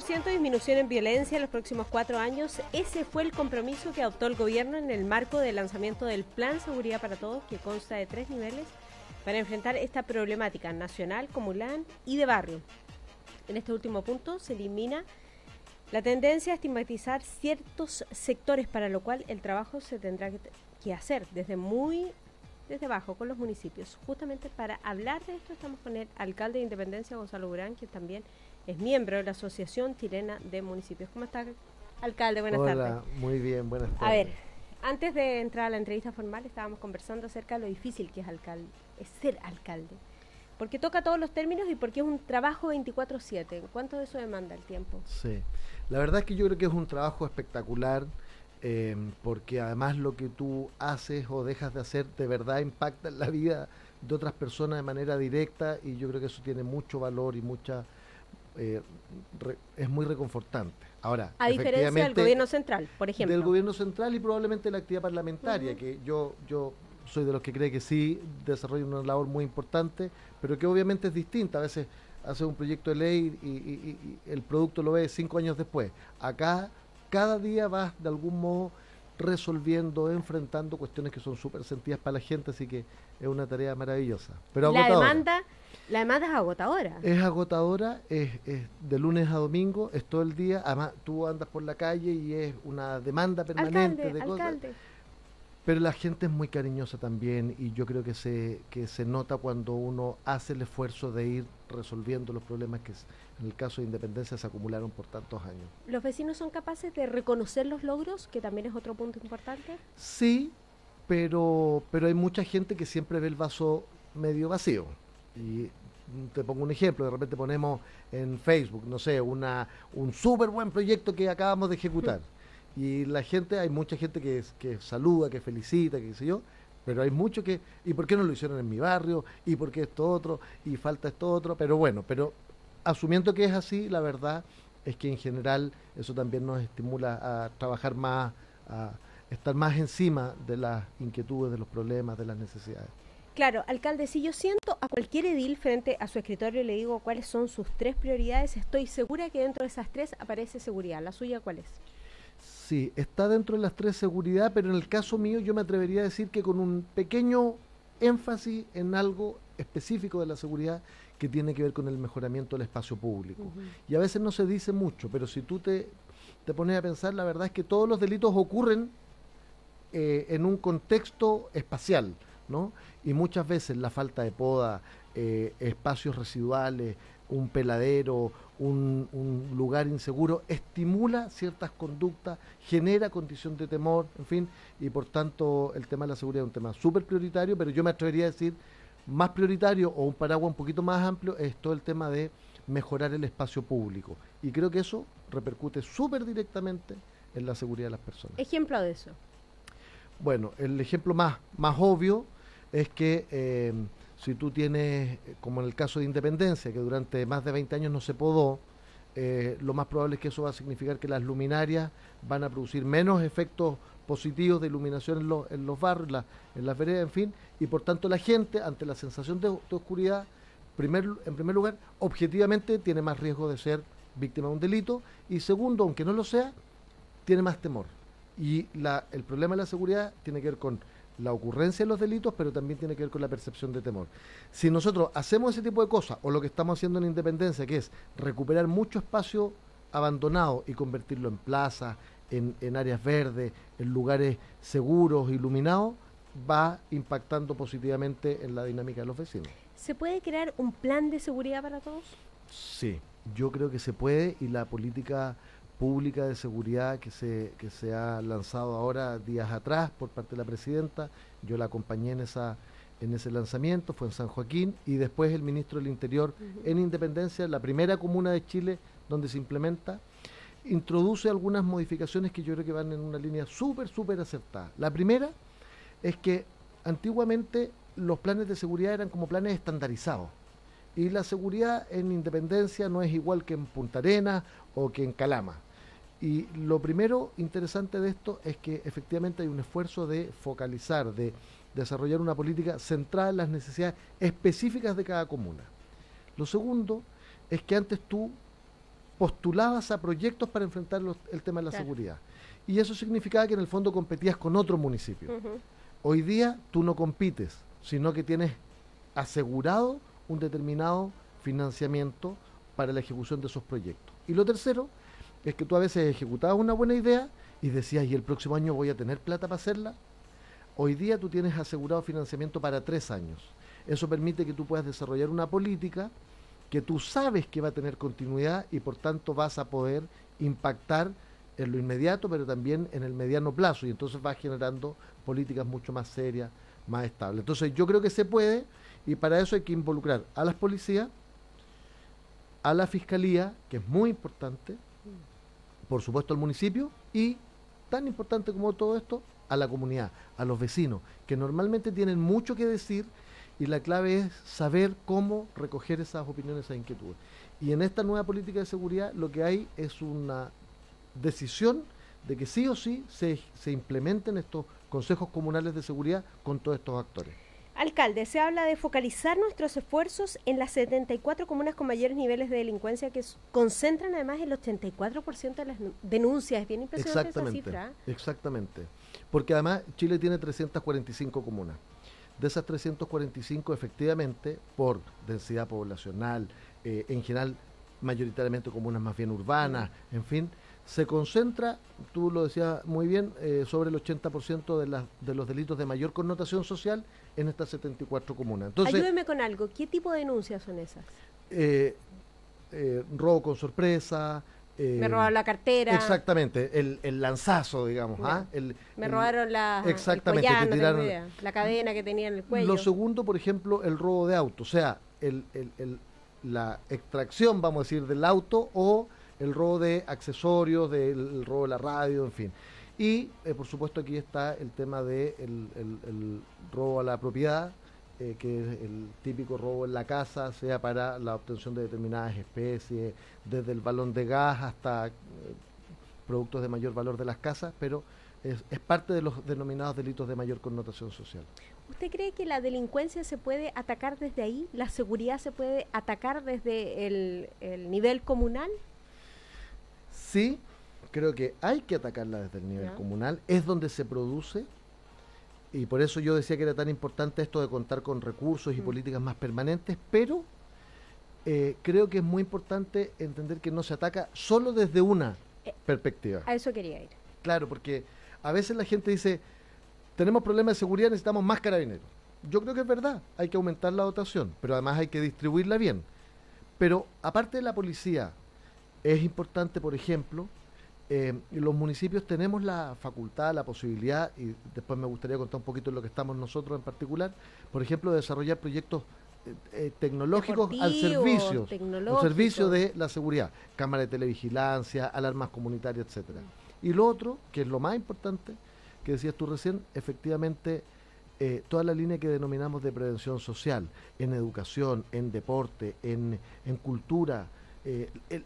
10% de disminución en violencia en los próximos 4 años. Ese fue el compromiso que adoptó el gobierno en el marco del lanzamiento del Plan Seguridad para Todos, que consta de 3 niveles para enfrentar esta problemática nacional, comunal y de barrio. En este último punto se elimina la tendencia a estigmatizar ciertos sectores, para lo cual el trabajo se tendrá que hacer desde abajo con los municipios. Justamente para hablar de esto estamos con el alcalde de Independencia, Gonzalo Durán, que también es miembro de la Asociación Chilena de Municipios. ¿Cómo está, alcalde? Buenas tardes. Hola, muy bien, buenas tardes. A ver, antes de entrar a la entrevista formal estábamos conversando acerca de lo difícil que es ser alcalde, porque toca todos los términos y porque es un trabajo 24/7. ¿Cuánto de eso demanda el tiempo? Sí, la verdad es que yo creo que es un trabajo espectacular, porque además lo que tú haces o dejas de hacer de verdad impacta en la vida de otras personas de manera directa, y yo creo que eso tiene mucho valor y mucha... es muy reconfortante. Ahora, a diferencia del gobierno central, por ejemplo. Del gobierno central y probablemente la actividad parlamentaria, que yo soy de los que cree que sí desarrolla una labor muy importante, pero que obviamente es distinta. A veces hace un proyecto de ley y el producto lo ve 5 años después. Acá cada día vas de algún modo resolviendo, enfrentando cuestiones que son súper sentidas para la gente, así que es una tarea maravillosa. Pero la demanda es agotadora. Es agotadora, es de lunes a domingo, es todo el día. Además, tú andas por la calle y es una demanda permanente de cosas. Pero la gente es muy cariñosa también, y yo creo que se nota cuando uno hace el esfuerzo de ir resolviendo los problemas que en el caso de Independencia se acumularon por tantos años. ¿Los vecinos son capaces de reconocer los logros, que también es otro punto importante? Sí, pero hay mucha gente que siempre ve el vaso medio vacío. Y te pongo un ejemplo: de repente ponemos en Facebook, no sé, un súper buen proyecto que acabamos de ejecutar. Y la gente, hay mucha gente que saluda, que felicita, que qué sé yo, pero hay mucho que, ¿y por qué no lo hicieron en mi barrio? ¿Y por qué esto otro? ¿Y falta esto otro? Pero bueno, asumiendo que es así, la verdad es que en general eso también nos estimula a trabajar más, a estar más encima de las inquietudes, de los problemas, de las necesidades. Claro, alcalde, si yo siento a cualquier edil frente a su escritorio y le digo cuáles son sus 3 prioridades, estoy segura que dentro de esas 3 aparece seguridad. ¿La suya cuál es? Sí, está dentro de las 3 seguridad, pero en el caso mío yo me atrevería a decir que con un pequeño énfasis en algo específico de la seguridad que tiene que ver con el mejoramiento del espacio público. Y a veces no se dice mucho, pero si tú te pones a pensar, la verdad es que todos los delitos ocurren en un contexto espacial, ¿no? Y muchas veces la falta de poda, espacios residuales, un peladero, un lugar inseguro, estimula ciertas conductas, genera condición de temor, en fin, y por tanto el tema de la seguridad es un tema súper prioritario, pero yo me atrevería a decir más prioritario, o un paraguas un poquito más amplio, es todo el tema de mejorar el espacio público, y creo que eso repercute súper directamente en la seguridad de las personas. ¿Ejemplo de eso? Bueno, el ejemplo más obvio es que si tú tienes, como en el caso de Independencia, que durante más de 20 años no se podó, lo más probable es que eso va a significar que las luminarias van a producir menos efectos positivos de iluminación en los barrios, en las veredas, en fin, y por tanto la gente, ante la sensación de oscuridad, en primer lugar, objetivamente tiene más riesgo de ser víctima de un delito, y segundo, aunque no lo sea, tiene más temor. Y el problema de la seguridad tiene que ver con la ocurrencia de los delitos, pero también tiene que ver con la percepción de temor. Si nosotros hacemos ese tipo de cosas, o lo que estamos haciendo en Independencia, que es recuperar mucho espacio abandonado y convertirlo en plazas, en áreas verdes, en lugares seguros, iluminados, va impactando positivamente en la dinámica de los vecinos. ¿Se puede crear un plan de seguridad para todos? Sí, yo creo que se puede, y la política pública de seguridad que se ha lanzado ahora días atrás por parte de la presidenta, yo la acompañé en ese lanzamiento, fue en San Joaquín, y después el ministro del Interior en Independencia, la primera comuna de Chile donde se implementa, introduce algunas modificaciones que yo creo que van en una línea súper acertada. La primera es que antiguamente los planes de seguridad eran como planes estandarizados, y la seguridad en Independencia no es igual que en Punta Arenas o que en Calama. Y lo primero interesante de esto es que efectivamente hay un esfuerzo de focalizar, de desarrollar una política centrada en las necesidades específicas de cada comuna. Lo segundo es que antes tú postuladas a proyectos para enfrentar el tema de la seguridad. Y eso significaba que en el fondo competías con otro municipio. Uh-huh. Hoy día tú no compites, sino que tienes asegurado un determinado financiamiento para la ejecución de esos proyectos. Y lo tercero es que tú a veces ejecutabas una buena idea y decías, ¿y el próximo año voy a tener plata para hacerla? Hoy día tú tienes asegurado financiamiento para 3 años. Eso permite que tú puedas desarrollar una política que tú sabes que va a tener continuidad y por tanto vas a poder impactar en lo inmediato, pero también en el mediano plazo, y entonces vas generando políticas mucho más serias, más estables. Entonces yo creo que se puede, y para eso hay que involucrar a las policías, a la fiscalía, que es muy importante, por supuesto al municipio, y tan importante como todo esto, a la comunidad, a los vecinos, que normalmente tienen mucho que decir, y la clave es saber cómo recoger esas opiniones, esas inquietudes. Y en esta nueva política de seguridad lo que hay es una decisión de que sí o sí se implementen estos consejos comunales de seguridad con todos estos actores. Alcalde, se habla de focalizar nuestros esfuerzos en las 74 comunas con mayores niveles de delincuencia, que concentran además el 84% de las denuncias. Es bien impresionante esa cifra. Exactamente, porque además Chile tiene 345 comunas. De esas 345, efectivamente, por densidad poblacional, en general, mayoritariamente comunas más bien urbanas, en fin, se concentra, tú lo decías muy bien, sobre el 80% de los delitos de mayor connotación social en estas 74 comunas. Entonces, ayúdeme con algo, ¿qué tipo de denuncias son esas? Robo con sorpresa. Me robaron la cartera. Exactamente, el lanzazo, digamos. Bueno, ¿ah? Me robaron la, exactamente, el collar, que tiraron, no tengo idea, la cadena que tenía en el cuello. Lo segundo, por ejemplo, el robo de auto, o sea, la extracción, vamos a decir, del auto, o el robo de accesorios, el robo de la radio, en fin. Y, por supuesto, aquí está el tema de el robo a la propiedad, que es el típico robo en la casa, sea para la obtención de determinadas especies, desde el balón de gas hasta productos de mayor valor de las casas, pero es parte de los denominados delitos de mayor connotación social. ¿Usted cree que la delincuencia se puede atacar desde ahí? ¿La seguridad se puede atacar desde el nivel comunal? Sí, creo que hay que atacarla desde el nivel comunal, es donde se produce, y por eso yo decía que era tan importante esto de contar con recursos y políticas más permanentes, pero creo que es muy importante entender que no se ataca solo desde una perspectiva. A eso quería ir. Claro, porque a veces la gente dice, tenemos problemas de seguridad, necesitamos más carabineros. Yo creo que es verdad, hay que aumentar la dotación, pero además hay que distribuirla bien. Pero aparte de la policía, es importante, por ejemplo, los municipios tenemos la facultad, la posibilidad, y después me gustaría contar un poquito de lo que estamos nosotros en particular, por ejemplo, de desarrollar proyectos tecnológicos al servicio, de la seguridad, cámaras de televigilancia, alarmas comunitarias, etcétera. Y lo otro, que es lo más importante, que decías tú recién, efectivamente, toda la línea que denominamos de prevención social, en educación, en deporte, en cultura.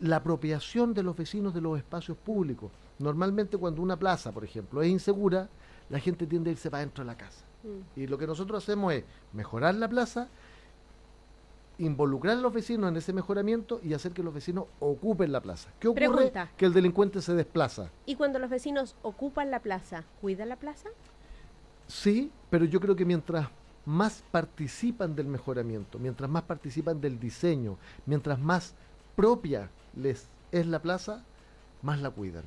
La apropiación de los vecinos de los espacios públicos. Normalmente cuando una plaza, por ejemplo, es insegura, la gente tiende a irse para dentro de la casa. Y lo que nosotros hacemos es mejorar la plaza, involucrar a los vecinos en ese mejoramiento y hacer que los vecinos ocupen la plaza. ¿Qué ocurre? Pregunta. Que el delincuente se desplaza. ¿Y cuando los vecinos ocupan la plaza, cuidan la plaza? Sí, pero yo creo que mientras más participan del mejoramiento, mientras más participan del diseño, mientras más propia les es la plaza, más la cuidan.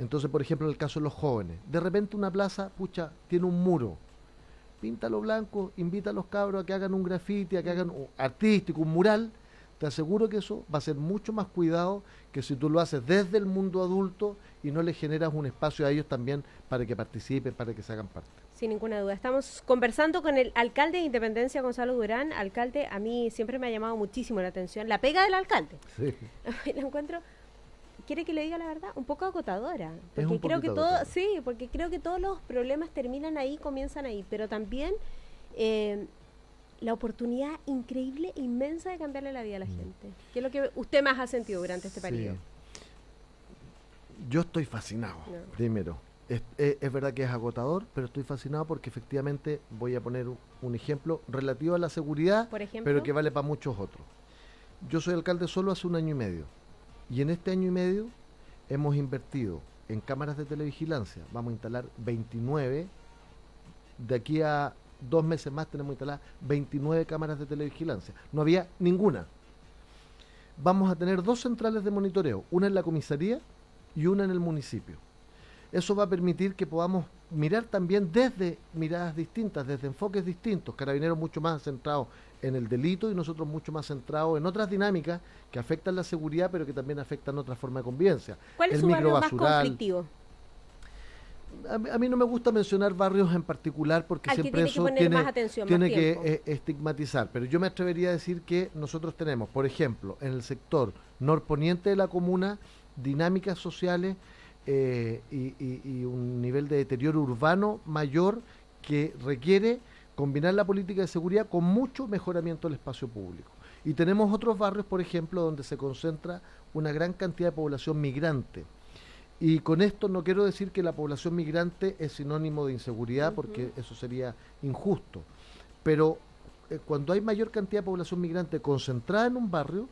Entonces, por ejemplo, en el caso de los jóvenes, de repente una plaza, pucha, tiene un muro, píntalo blanco, invita a los cabros a que hagan un grafiti, a que hagan un artístico, un mural, te aseguro que eso va a ser mucho más cuidado que si tú lo haces desde el mundo adulto y no le generas un espacio a ellos también para que participen, para que se hagan parte. Sin ninguna duda. Estamos conversando con el alcalde de Independencia, Gonzalo Durán. Alcalde, a mí siempre me ha llamado muchísimo la atención la pega del alcalde. Sí. La encuentro, quiere que le diga la verdad, un poco agotadora. Porque creo que todo, sí, porque creo que todos los problemas terminan ahí, comienzan ahí, pero también la oportunidad increíble, inmensa de cambiarle la vida a la gente. ¿Qué es lo que usted más ha sentido durante este periodo? Yo estoy fascinado, primero. Es verdad que es agotador, pero estoy fascinado porque efectivamente voy a poner un ejemplo relativo a la seguridad, pero que vale para muchos otros. Yo soy alcalde solo hace 1 año y medio Y en este año y medio hemos invertido en cámaras de televigilancia. Vamos a instalar 29. De aquí a 2 meses más tenemos instaladas 29 cámaras de televigilancia. No había ninguna. Vamos a tener 2 centrales de monitoreo, una en la comisaría y una en el municipio. Eso va a permitir que podamos mirar también desde miradas distintas, desde enfoques distintos. Carabineros mucho más centrados en el delito y nosotros mucho más centrados en otras dinámicas que afectan la seguridad, pero que también afectan otras formas de convivencia. ¿Cuál es su barrio más conflictivo? A mí no me gusta mencionar barrios en particular porque siempre eso tiene que estigmatizar, pero yo me atrevería a decir que nosotros tenemos, por ejemplo, en el sector norponiente de la comuna, dinámicas sociales y un nivel de deterioro urbano mayor que requiere combinar la política de seguridad con mucho mejoramiento del espacio público. Y tenemos otros barrios, por ejemplo, donde se concentra una gran cantidad de población migrante. Y con esto no quiero decir que la población migrante es sinónimo de inseguridad, porque eso sería injusto. Pero cuando hay mayor cantidad de población migrante concentrada en un barrio,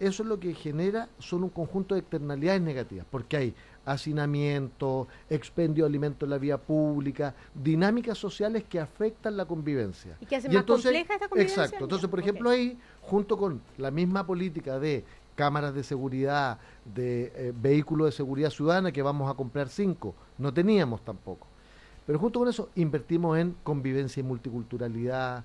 eso es lo que genera, son un conjunto de externalidades negativas, porque hay hacinamiento, expendio de alimentos en la vía pública, dinámicas sociales que afectan la convivencia. Y que hacen más compleja esta convivencia. Exacto. Entonces, por ejemplo, ahí, junto con la misma política de cámaras de seguridad, de vehículos de seguridad ciudadana, que vamos a comprar 5, no teníamos tampoco. Pero junto con eso invertimos en convivencia y multiculturalidad,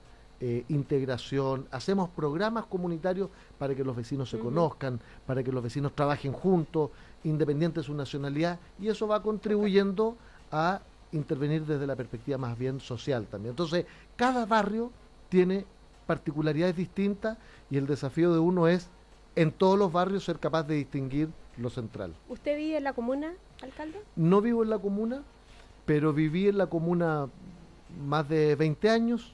integración, hacemos programas comunitarios para que los vecinos se conozcan, para que los vecinos trabajen juntos, independiente de su nacionalidad, y eso va contribuyendo a intervenir desde la perspectiva más bien social también. Entonces, cada barrio tiene particularidades distintas y el desafío de uno es en todos los barrios ser capaz de distinguir lo central. ¿Usted vive en la comuna, alcalde? No vivo en la comuna, pero viví en la comuna más de 20 años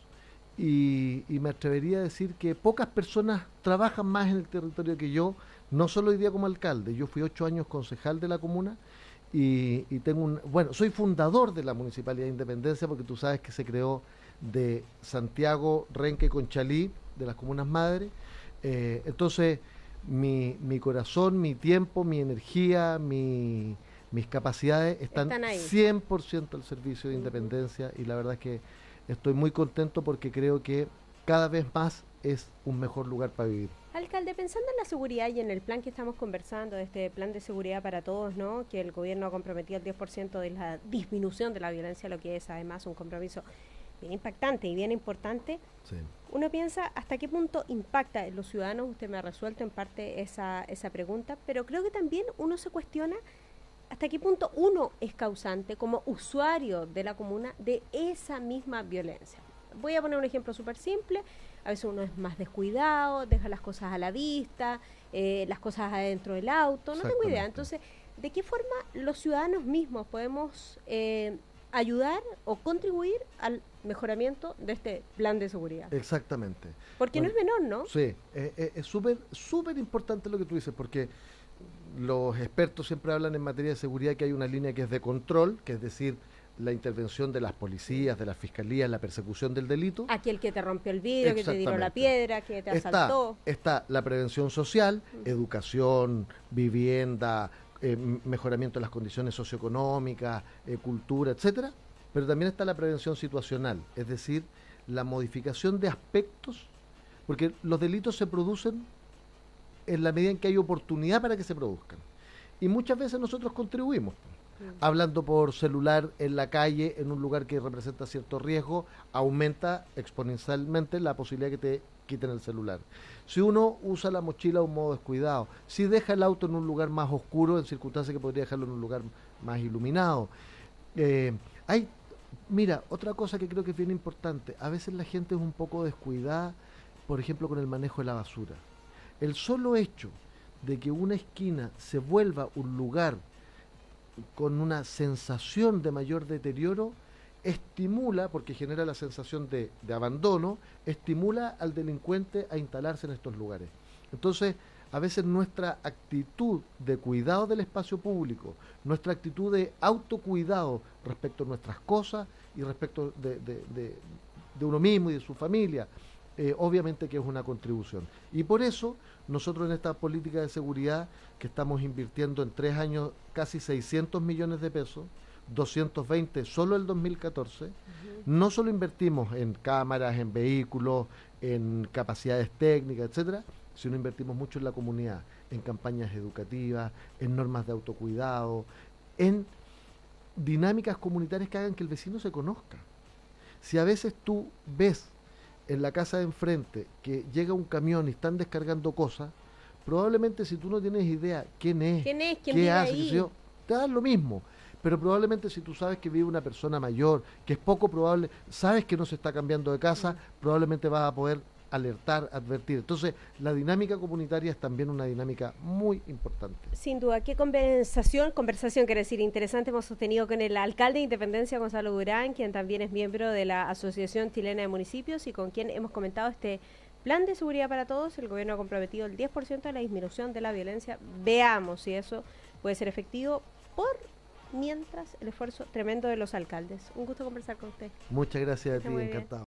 y me atrevería a decir que pocas personas trabajan más en el territorio que yo, no solo hoy día como alcalde. Yo fui 8 años concejal de la comuna y tengo bueno, soy fundador de la Municipalidad de Independencia, porque tú sabes que se creó de Santiago, Renque y Conchalí, de las comunas madres. Entonces, mi corazón, mi tiempo, mi energía, mis capacidades están 100% al servicio de Independencia, y la verdad es que estoy muy contento porque creo que cada vez más es un mejor lugar para vivir. Alcalde, pensando en la seguridad y en el plan que estamos conversando, este plan de seguridad para todos, ¿no?, que el gobierno ha comprometido el 10% de la disminución de la violencia, lo que es además un compromiso bien impactante y bien importante. Sí. Uno piensa hasta qué punto impacta en los ciudadanos. Usted me ha resuelto en parte esa pregunta, pero creo que también uno se cuestiona hasta qué punto uno es causante como usuario de la comuna de esa misma violencia. Voy a poner un ejemplo súper simple. A veces uno es más descuidado, deja las cosas a la vista, las cosas adentro del auto, no tengo idea. Entonces, ¿de qué forma los ciudadanos mismos podemos ayudar o contribuir al mejoramiento de este plan de seguridad? Exactamente. Porque bueno, no es menor, ¿no? Sí, es súper importante lo que tú dices, porque los expertos siempre hablan en materia de seguridad que hay una línea que es de control, que es decir, la intervención de las policías, de las fiscalías, la persecución del delito. Aquel que te rompió el vidrio, que te tiró la piedra, que te asaltó. Está la prevención social, educación, vivienda, mejoramiento de las condiciones socioeconómicas, cultura, etcétera, pero también está la prevención situacional, es decir, la modificación de aspectos, porque los delitos se producen en la medida en que hay oportunidad para que se produzcan, y muchas veces nosotros contribuimos, hablando por celular en la calle, en un lugar que representa cierto riesgo, aumenta exponencialmente la posibilidad que te quiten el celular. Si uno usa la mochila de un modo descuidado, si deja el auto en un lugar más oscuro, en circunstancias que podría dejarlo en un lugar más iluminado. Mira, otra cosa que creo que es bien importante, a veces la gente es un poco descuidada, por ejemplo, con el manejo de la basura. El solo hecho de que una esquina se vuelva un lugar con una sensación de mayor deterioro, estimula, porque genera la sensación de abandono, estimula al delincuente a instalarse en estos lugares. Entonces, a veces nuestra actitud de cuidado del espacio público, nuestra actitud de autocuidado respecto a nuestras cosas y respecto de uno mismo y de su familia, obviamente que es una contribución. Y por eso nosotros en esta política de seguridad que estamos invirtiendo en 3 años casi 600 millones de pesos, 220 solo el 2014, no solo invertimos en cámaras, en vehículos, en capacidades técnicas, etcétera, sino invertimos mucho en la comunidad, en campañas educativas, en normas de autocuidado, en dinámicas comunitarias que hagan que el vecino se conozca. Si a veces tú ves en la casa de enfrente que llega un camión y están descargando cosas, probablemente si tú no tienes idea quién es, qué hace, qué sé yo, te da lo mismo. Pero probablemente si tú sabes que vive una persona mayor, que es poco probable, sabes que no se está cambiando de casa, probablemente vas a poder alertar, advertir. Entonces, la dinámica comunitaria es también una dinámica muy importante. Sin duda, qué conversación quiere decir, interesante, hemos sostenido con el alcalde de Independencia, Gonzalo Durán, quien también es miembro de la Asociación Chilena de Municipios y con quien hemos comentado este plan de seguridad para todos. El gobierno ha comprometido el 10% de la disminución de la violencia. Veamos si eso puede ser efectivo por mientras el esfuerzo tremendo de los alcaldes. Un gusto conversar con usted. Muchas gracias a ti, encantado.